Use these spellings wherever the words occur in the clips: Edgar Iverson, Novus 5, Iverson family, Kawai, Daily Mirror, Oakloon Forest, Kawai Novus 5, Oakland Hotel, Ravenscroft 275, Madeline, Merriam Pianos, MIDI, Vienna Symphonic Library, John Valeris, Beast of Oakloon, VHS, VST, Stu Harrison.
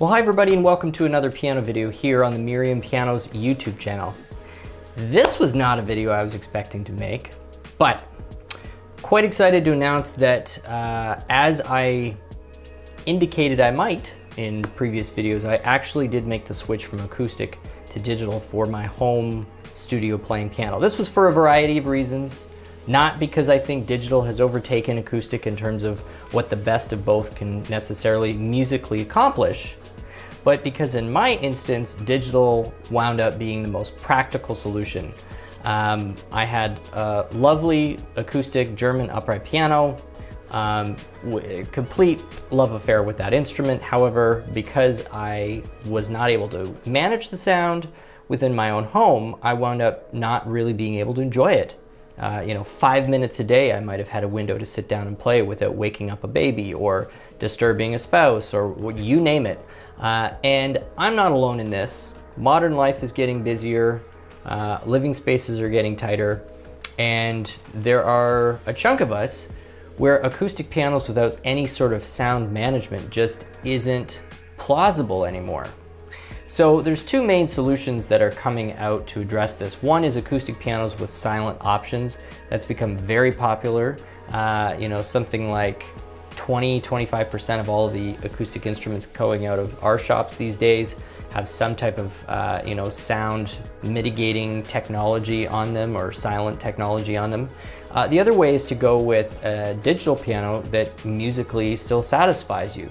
Well, hi everybody and welcome to another piano video here on the Merriam Pianos YouTube channel. This was not a video I was expecting to make, but quite excited to announce that as I indicated I might in previous videos, I actually did make the switch from acoustic to digital for my home studio playing piano. This was for a variety of reasons, not because I think digital has overtaken acoustic in terms of what the best of both can necessarily musically accomplish, but because in my instance, digital wound up being the most practical solution. I had a lovely acoustic German upright piano, complete love affair with that instrument. However, because I was not able to manage the sound within my own home, I wound up not really being able to enjoy it. You know, 5 minutes a day, I might have had a window to sit down and play without waking up a baby or disturbing a spouse or you name it. And I'm not alone in this. Modern life is getting busier, living spaces are getting tighter, and there are a chunk of us where acoustic pianos without any sort of sound management just isn't plausible anymore. So there's two main solutions that are coming out to address this. One is acoustic pianos with silent options. That's become very popular. You know, something like 20–25% of all the acoustic instruments going out of our shops these days have some type of you know, sound mitigating technology on them or silent technology on them. The other way is to go with a digital piano that musically still satisfies you.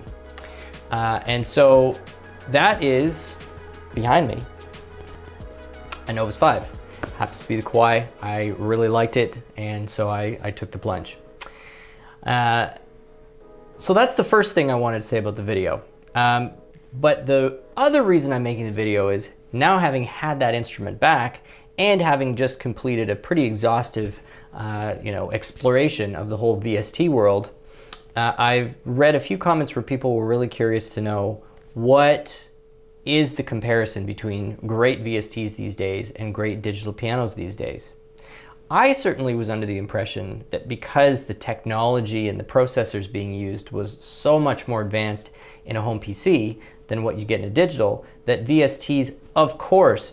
And so that is behind me, a Novus 5. Happens to be the Kawai. I really liked it, and so I took the plunge. So that's the first thing I wanted to say about the video. But the other reason I'm making the video is now having had that instrument back and having just completed a pretty exhaustive you know, exploration of the whole VST world, I've read a few comments where people were really curious to know what is the comparison between great VSTs these days and great digital pianos these days. I certainly was under the impression that because the technology and the processors being used was so much more advanced in a home PC than what you get in a digital, that VSTs, of course,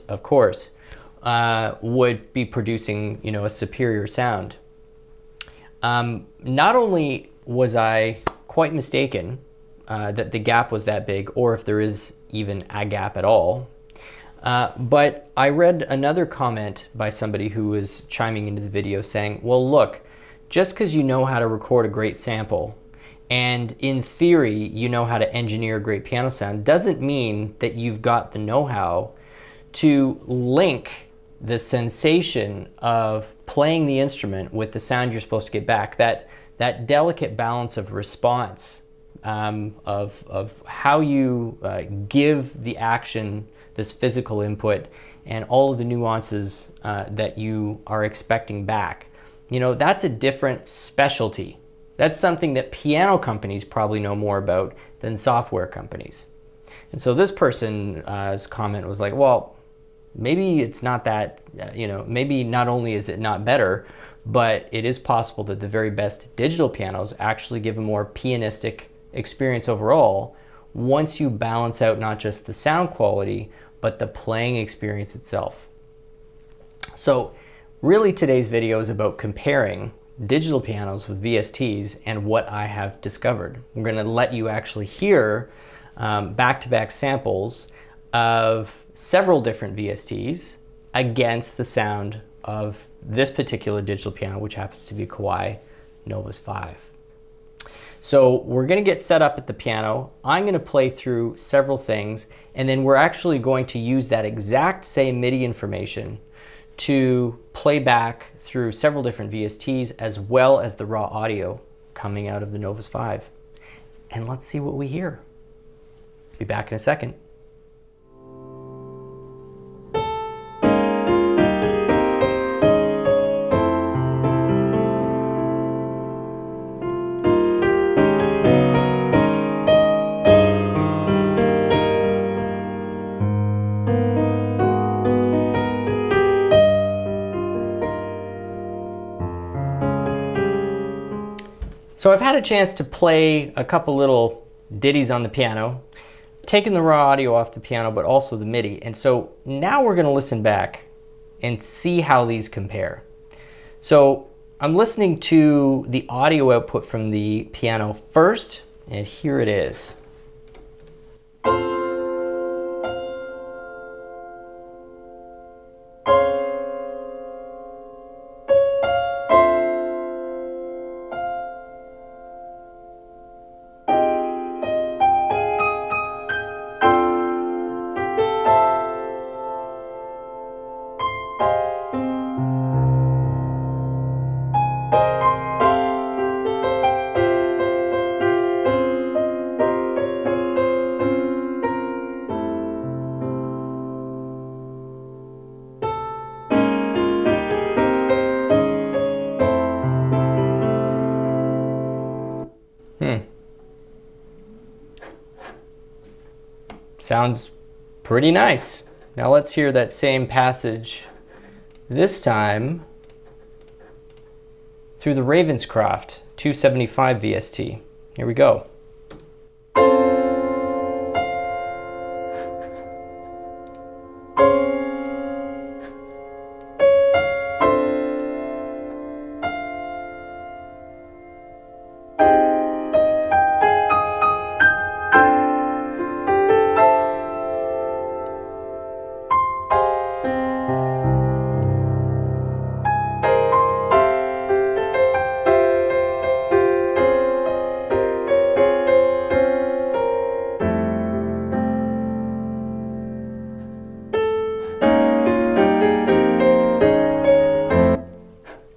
would be producing, you know, a superior sound. Not only was I quite mistaken that the gap was that big, or if there is even a gap at all. But I read another comment by somebody who was chiming into the video saying, well, look, just because you know how to record a great sample and in theory you know how to engineer a great piano sound doesn't mean that you've got the know-how to link the sensation of playing the instrument with the sound you're supposed to get back, that delicate balance of response of how you give the action this physical input and all of the nuances that you are expecting back. You know, that's a different specialty. That's something that piano companies probably know more about than software companies. And so this person's comment was like, well, maybe it's not that, you know, maybe not only is it not better, but it is possible that the very best digital pianos actually give a more pianistic experience overall once you balance out not just the sound quality but the playing experience itself. So really today's video is about comparing digital pianos with VSTs and what I have discovered. I'm going to let you actually hear back-to-back samples of several different VSTs against the sound of this particular digital piano, which happens to be Kawai Novus 5. So we're going to get set up at the piano. I'm going to play through several things, and then we're actually going to use that exact same MIDI information to play back through several different VSTs as well as the raw audio coming out of the Novus 5. And let's see what we hear. Be back in a second. So I've had a chance to play a couple little ditties on the piano. taken the raw audio off the piano, but also the MIDI. And so now we're going to listen back and see how these compare. So I'm listening to the audio output from the piano first, and here it is. Sounds pretty nice. Now let's hear that same passage this time through the Ravenscroft 275 VST. Here we go.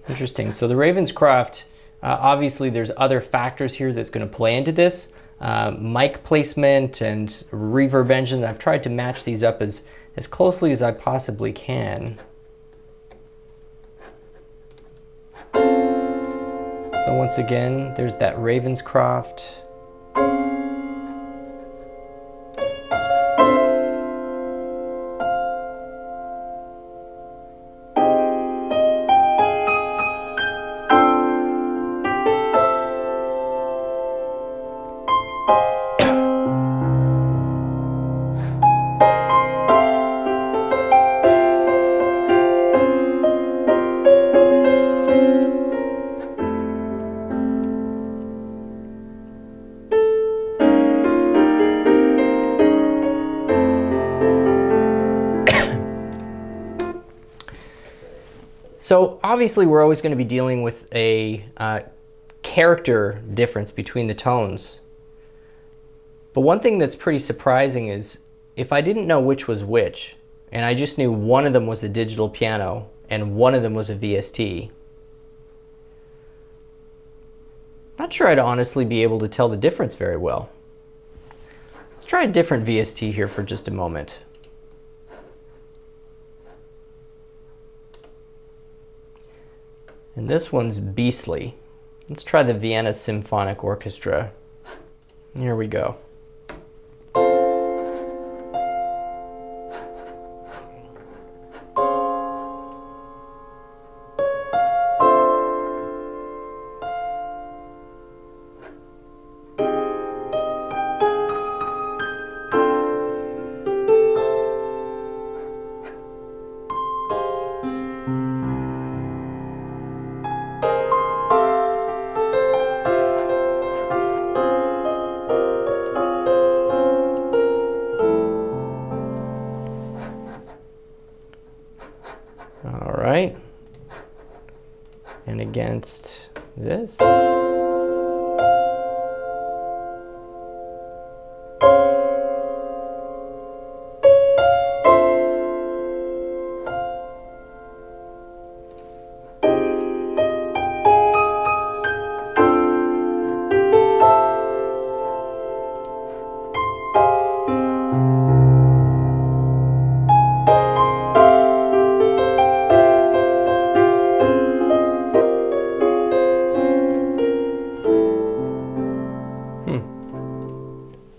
Interesting. So the Ravenscroft, obviously there's other factors here that's going to play into this. Mic placement and reverb engine. I've tried to match these up as closely as I possibly can. So once again, there's that Ravenscroft. So obviously we're always going to be dealing with a character difference between the tones. But one thing that's pretty surprising is if I didn't know which was which, and I just knew one of them was a digital piano and one of them was a VST, not sure I'd honestly be able to tell the difference very well. Let's try a different VST here for just a moment. And this one's beastly. Let's try the Vienna Symphonic Orchestra. Here we go. And against this.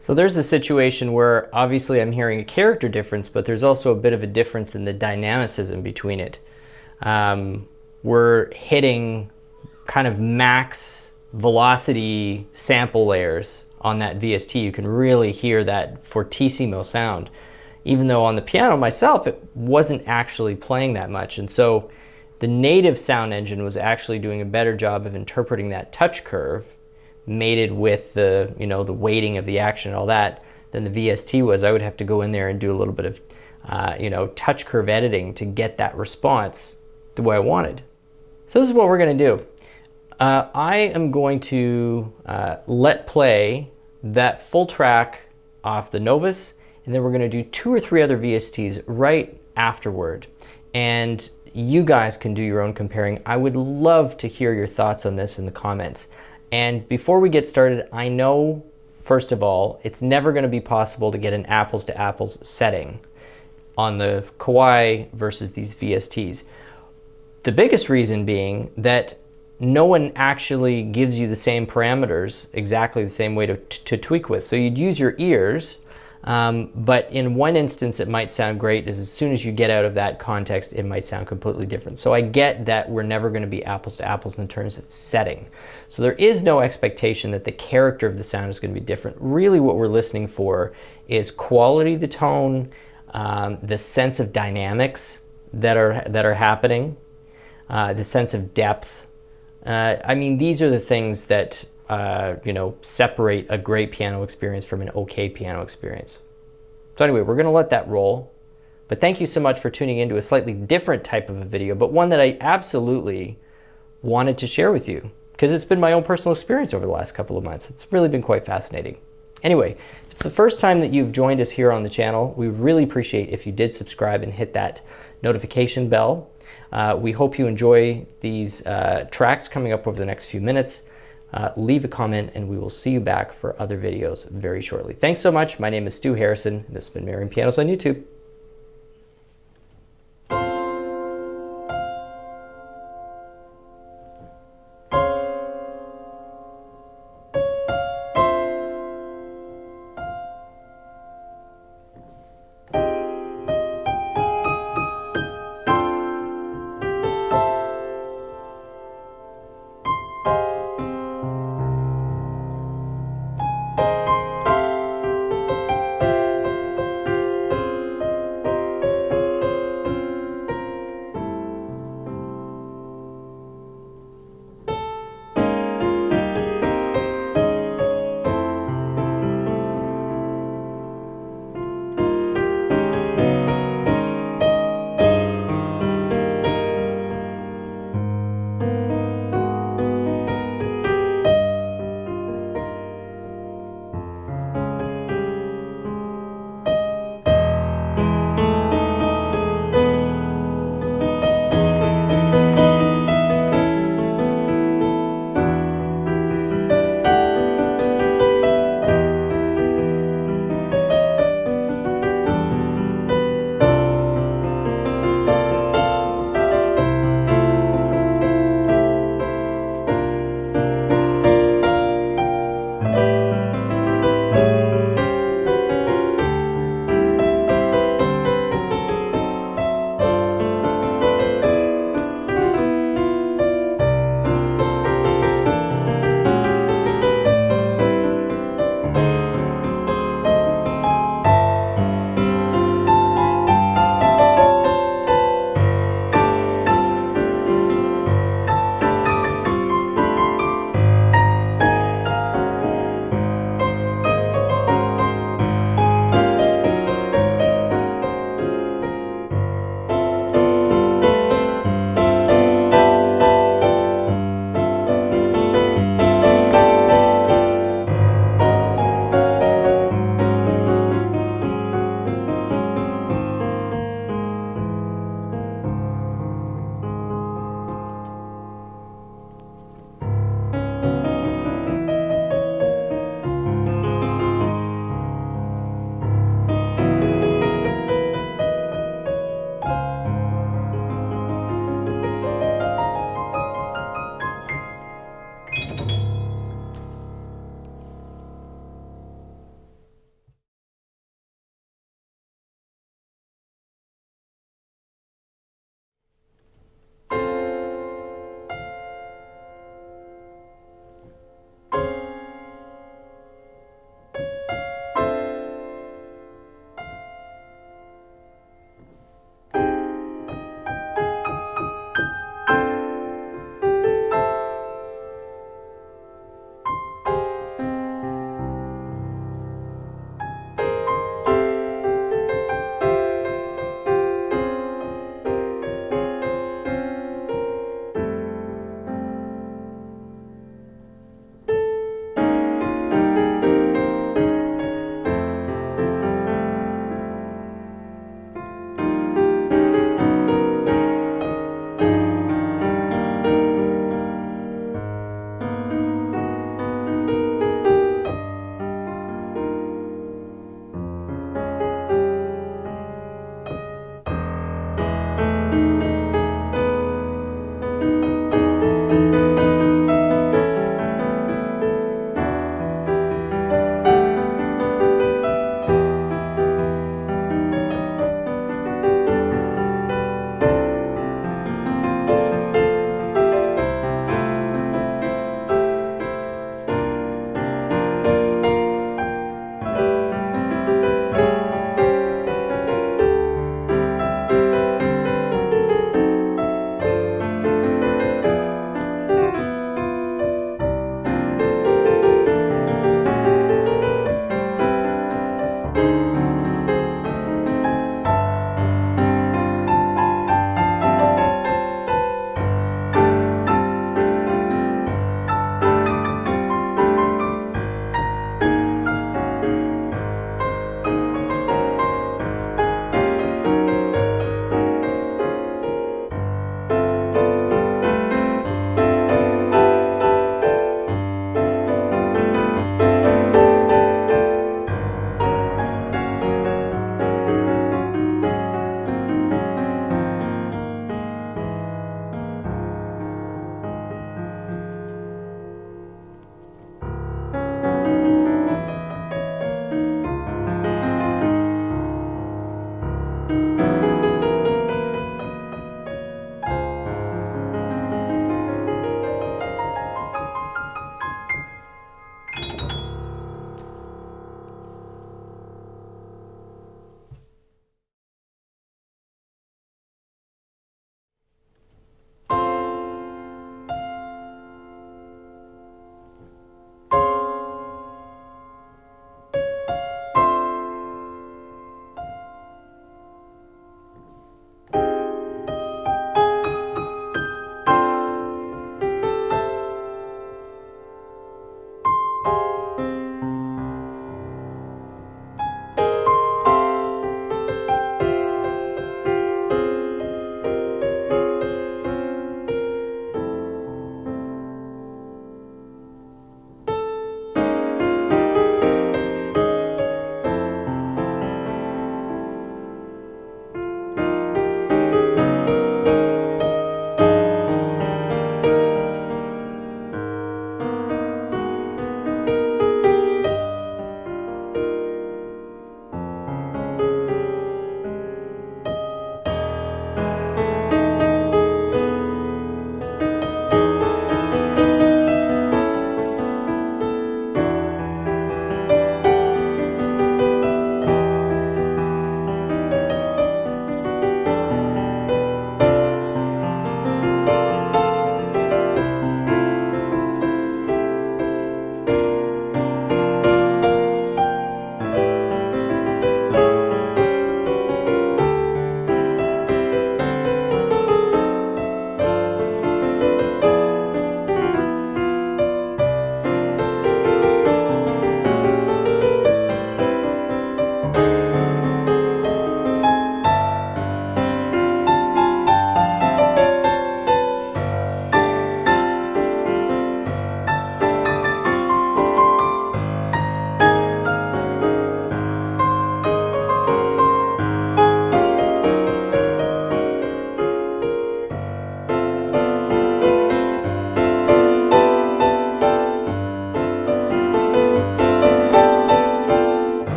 So there's a situation where obviously I'm hearing a character difference, but there's also a bit of a difference in the dynamicism between it. We're hitting kind of max velocity sample layers on that VST, you can really hear that fortissimo sound, even though on the piano myself, it wasn't actually playing that much. And so the native sound engine was actually doing a better job of interpreting that touch curve, mated with the, you know, the weighting of the action and all that, than the VST was. I would have to go in there and do a little bit of, you know, touch curve editing to get that response the way I wanted. So this is what we're gonna do. I am going to let play that full track off the Novus, and then we're gonna do 2 or 3 other VSTs right afterward. And you guys can do your own comparing. I would love to hear your thoughts on this in the comments. And before we get started, I know, first of all, it's never gonna be possible to get an apples to apples setting on the Kawai versus these VSTs. The biggest reason being that no one actually gives you the same parameters exactly the same way to tweak with. So you'd use your ears, but in one instance it might sound great, as soon as you get out of that context it might sound completely different. So I get that we're never going to be apples to apples in terms of setting. So there is no expectation that the character of the sound is going to be different. Really what we're listening for is quality of the tone, the sense of dynamics that are happening, the sense of depth. I mean, these are the things that, you know, separate a great piano experience from an okay piano experience. So anyway, we're going to let that roll. But thank you so much for tuning into a slightly different type of a video, but one that I absolutely wanted to share with you, because it's been my own personal experience over the last couple of months. It's really been quite fascinating. Anyway, if it's the first time that you've joined us here on the channel, we really appreciate if you did subscribe and hit that notification bell. We hope you enjoy these tracks coming up over the next few minutes. Leave a comment and we will see you back for other videos very shortly. Thanks so much. My name is Stu Harrison. This has been Merriam Pianos on YouTube.